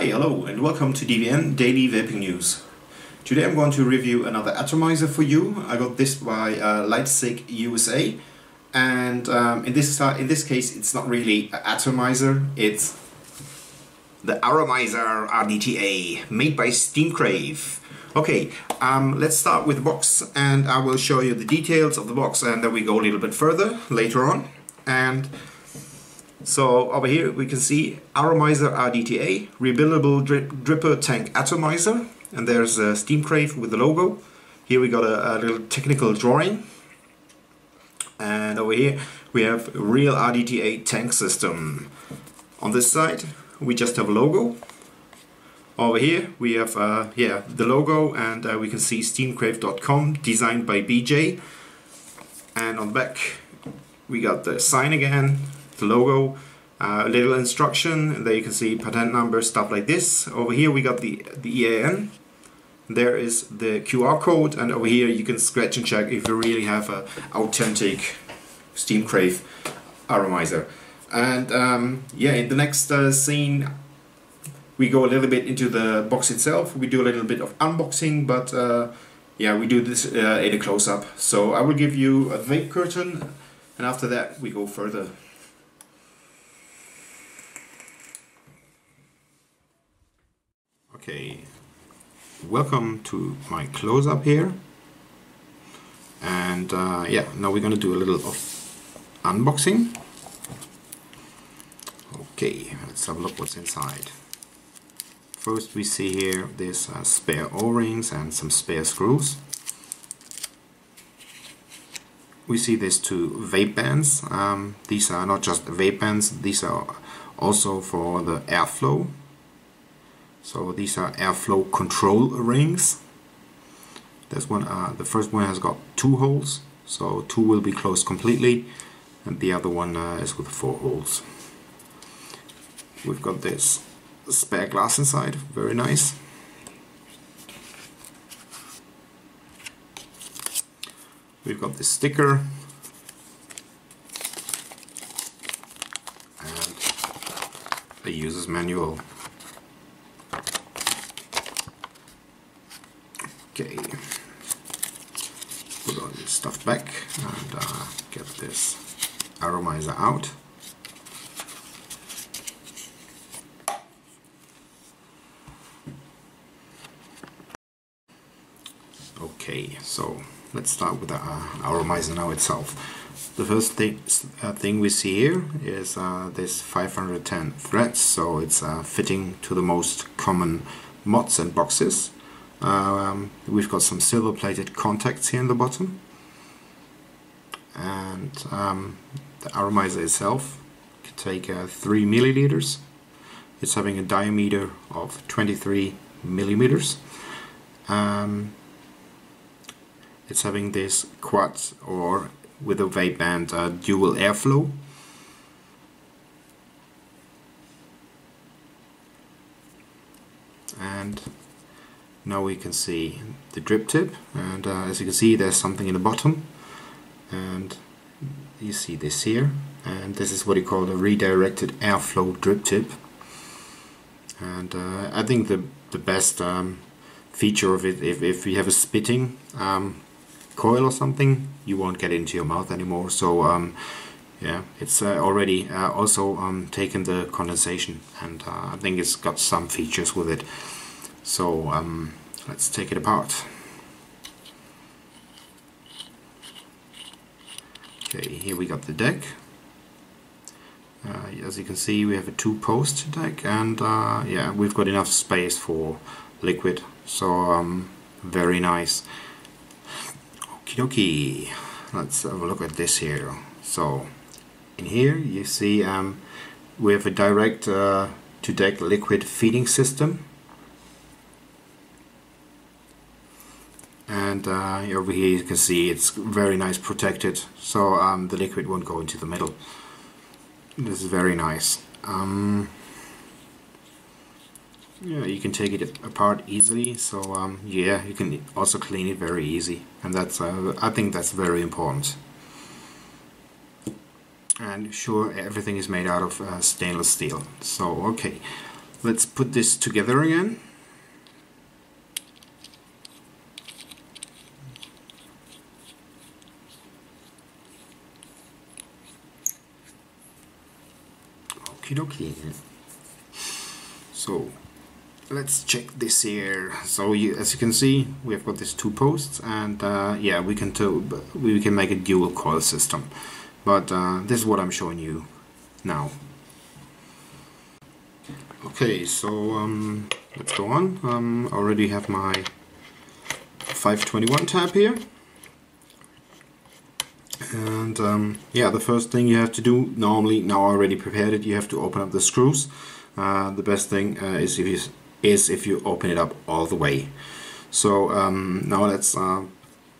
Hi, hello and welcome to DVN Daily Vaping News. Today I'm going to review another atomizer for you. I got this by litecigusa, and in this case it's not really an atomizer, it's the Aromamizer RDTA made by Steam Crave. Okay, let's start with the box and I will show you the details of the box and then we go a little bit further later on. And so over here we can see Aromamizer RDTA, rebuildable dripper tank atomizer, and there's a Steam Crave with the logo. Here we got a little technical drawing, and over here we have real RDTA tank system. On this side we just have a logo. Over here we have the logo, and we can see steamcrave.com, designed by BJ, and on the back we got the sign again, the logo, a little instruction, and there you can see patent numbers, stuff like this. Over here we got the EAN, there is the QR code, and over here you can scratch and check if you really have an authentic Steam Crave aromizer. And in the next scene we go a little bit into the box itself, we do a little bit of unboxing, but we do this in a close-up. So I will give you a vape curtain and after that we go further. Okay, welcome to my close-up here, and now we're gonna do a little of unboxing. Okay, let's have a look what's inside. First we see here there's spare O-rings and some spare screws. We see there's two vape bands. These are not just vape bands, these are also for the airflow. So these are airflow control rings. This one, the first one has got two holes, so two will be closed completely, and the other one is with four holes. We've got this spare glass inside, very nice. We've got this sticker, and a user's manual. Okay, put all this stuff back and get this aromizer out. Okay, so let's start with the aromizer now itself. The first thing we see here is this 510 threads, so it's fitting to the most common mods and boxes. We've got some silver plated contacts here in the bottom, and the aromizer itself can take 3 milliliters. It's having a diameter of 23 millimeters. It's having this quad, or with a vape band, dual airflow. And now we can see the drip tip, and as you can see there's something in the bottom, and you see this here, and this is what you call a redirected airflow drip tip. And I think the best feature of it, if you have a spitting coil or something, you won't get into your mouth anymore. So it's already also taken the condensation, and I think it's got some features with it. So let's take it apart. Okay, here we got the deck. As you can see we have a two-post deck, and we've got enough space for liquid, so very nice. Okie dokie, let's have a look at this here. So in here you see we have a direct to deck liquid feeding system. And over here you can see it's very nice protected, so the liquid won't go into the middle. This is very nice. You can take it apart easily, so you can also clean it very easy, and that's I think that's very important. And sure, everything is made out of stainless steel, so okay. Let's put this together again. Okie dokie. So let's check this here. So as you can see, we have got these two posts, and yeah, we can make a dual coil system. But this is what I'm showing you now. Okay, so let's go on. I already have my 521 tab here, and yeah, the first thing you have to do normally, now I already prepared it, you have to open up the screws. The best thing is if you open it up all the way. So now let's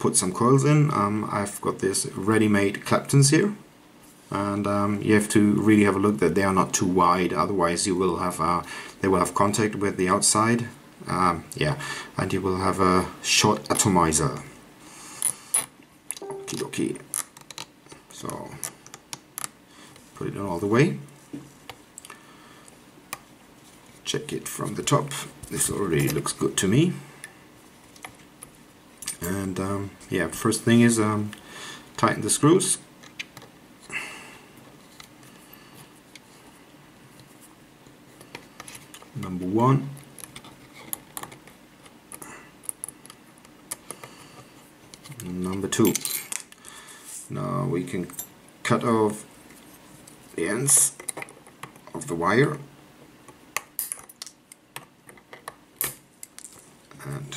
put some coils in. I've got this ready-made Claptons here, and you have to really have a look that they are not too wide, otherwise you will have they will have contact with the outside, yeah, and you will have a short atomizer. Okie dokie. So put it on all the way. Check it from the top. This already looks good to me. And yeah, first thing is tighten the screws. Number one. Number two. Now we can cut off the ends of the wire. And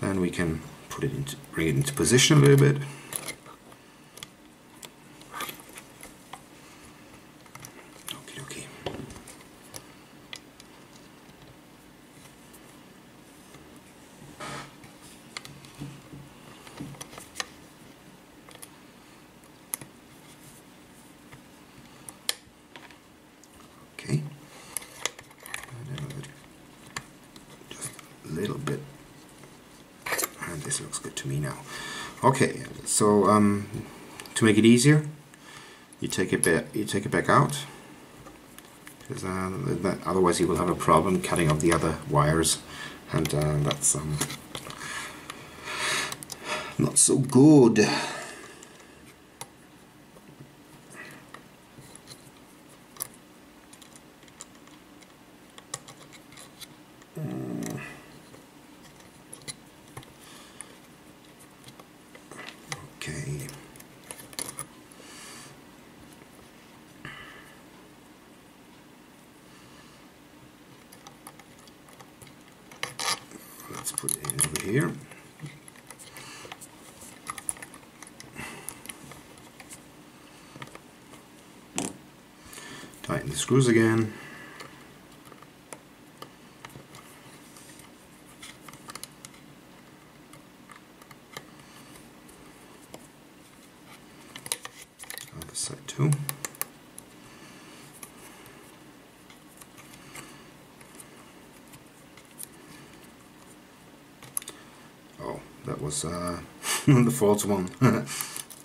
then we can put it into, bring it into position a little bit. Okay, okay. Okay. Little bit, and this looks good to me now. Okay, so to make it easier, you take it back out, because otherwise you will have a problem cutting off the other wires, and that's not so good. Let's put it in over here. Tighten the screws again. Other side too. That was the false one.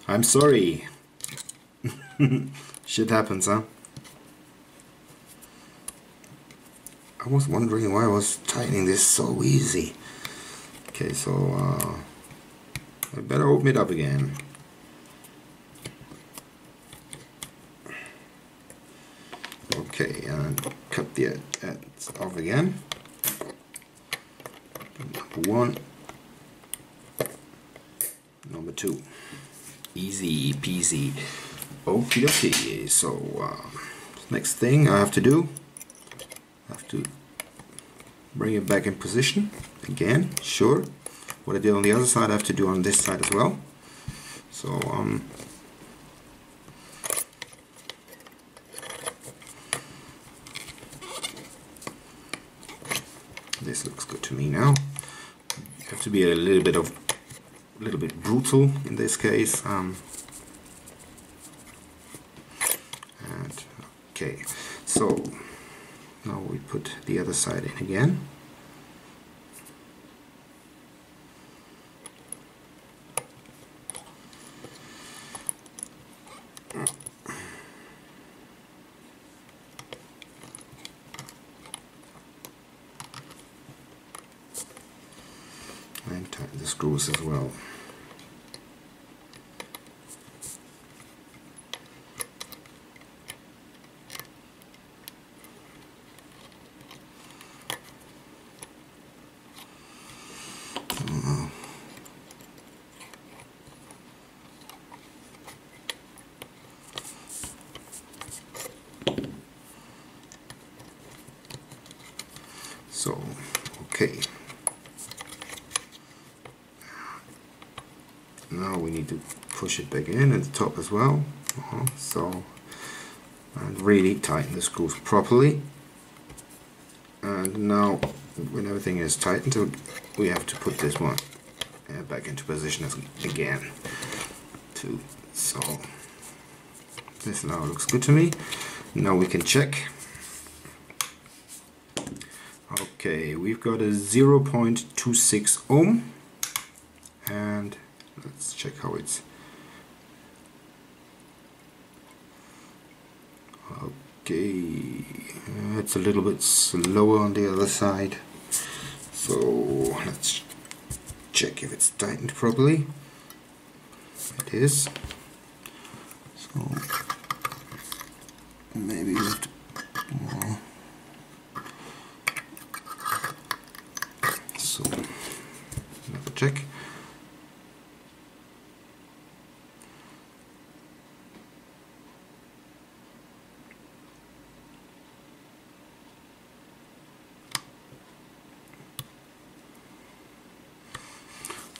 I'm sorry. Shit happens, huh? I was wondering why I was tightening this so easy. Okay, so I better open it up again. Okay, and cut the ends off again. Number one. Number two. Easy peasy. Okie dokie. So next thing I have to do, I have to bring it back in position again. Sure, what I did on the other side I have to do on this side as well. So this looks good to me now. You have to be a little bit brutal in this case. And okay, so now we put the other side in again. screws as well. So, okay. Now we need to push it back in at the top as well. And really tighten the screws properly. And now, when everything is tightened, we have to put this one back into position again. So, this now looks good to me. Now we can check. Okay, we've got a 0.26 ohm, and let's check how it's. Okay, it's a little bit slower on the other side, so let's check if it's tightened properly. It is. So maybe we have to. So another check.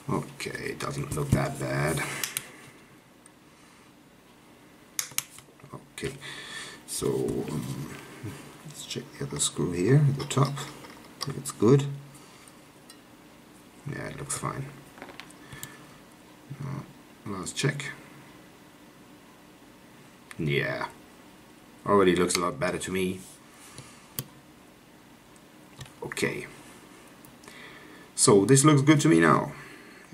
Okay, it doesn't look that bad. Okay, so let's check the other screw here at the top, if it's good. Yeah, it looks fine. Last check. Yeah, already looks a lot better to me. Okay, so this looks good to me now.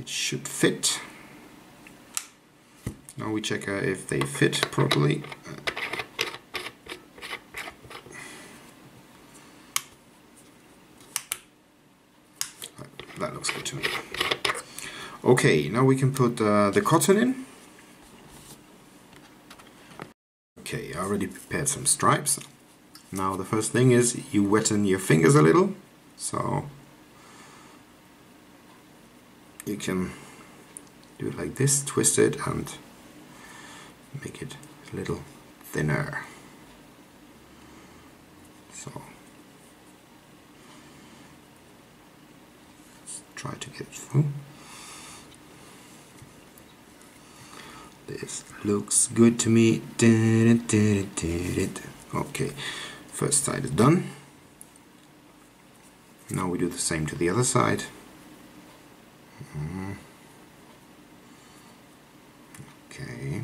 It should fit. Now we check if they fit properly. That looks good to me. Okay, now we can put the cotton in. Okay, I already prepared some stripes. Now the first thing is you wetten your fingers a little, so you can do it like this, twist it and make it a little thinner. So try to get it through. This looks good to me. Okay, first side is done. Now we do the same to the other side. Okay.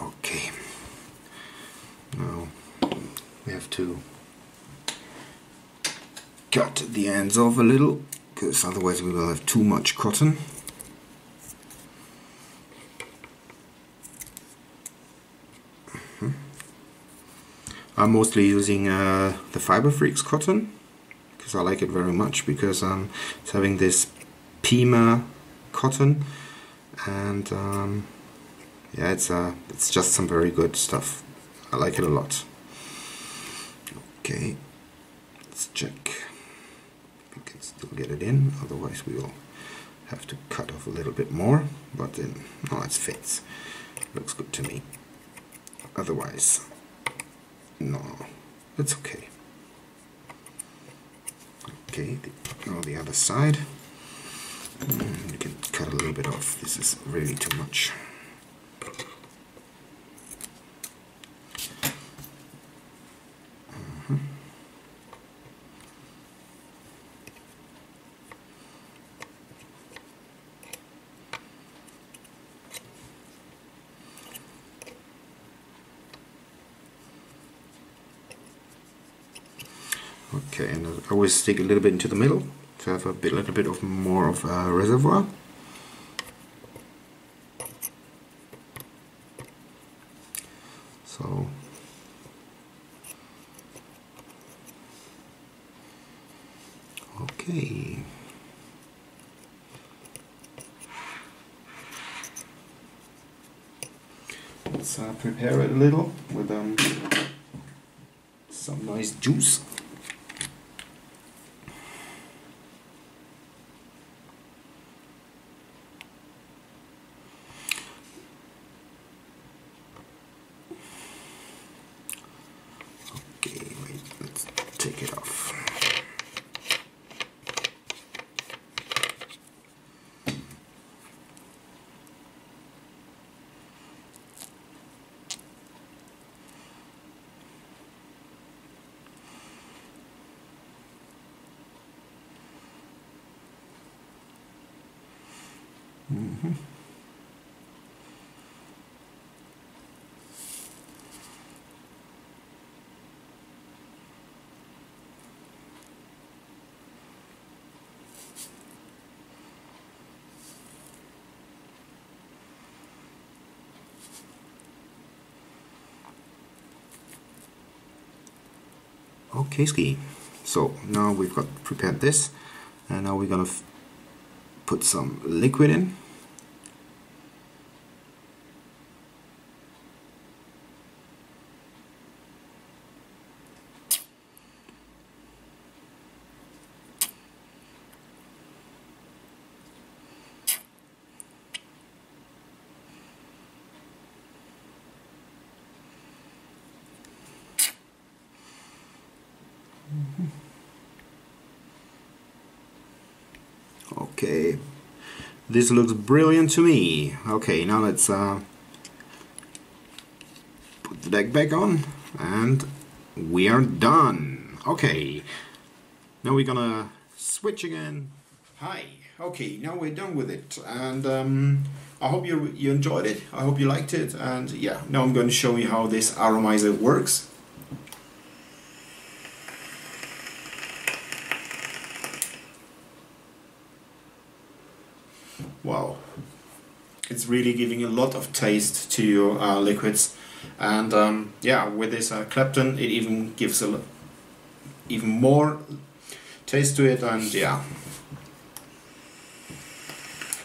Okay, now we have to cut the ends off a little, because otherwise we will have too much cotton. I'm mostly using the Fiberfreaks cotton, because I like it very much, because it's having this Pima cotton, and yeah, it's just some very good stuff. I like it a lot. Okay, let's check. We can still get it in, otherwise we will have to cut off a little bit more. But then, no, it fits. Looks good to me. Otherwise, no, it's okay. Okay, now the other side. You can cut a little bit off. This is really too much. Okay, and I always stick a little bit into the middle to have a little bit of more of a reservoir. Okay. Let's prepare it a little with some nice juice. Okay, ski. So now we've got prepared this, and now we're gonna put some liquid in. Okay, this looks brilliant to me. Okay, now let's put the deck back on, and we are done. Okay, now we're gonna switch again. Hi. Okay, now we're done with it, and I hope you enjoyed it. I hope you liked it, and yeah, now I'm going to show you how this Aromamizer works. Wow, it's really giving a lot of taste to your liquids, and yeah, with this Clapton, it even gives even more taste to it, and yeah.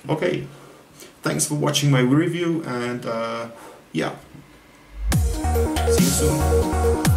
Okay, thanks for watching my review, and yeah, see you soon.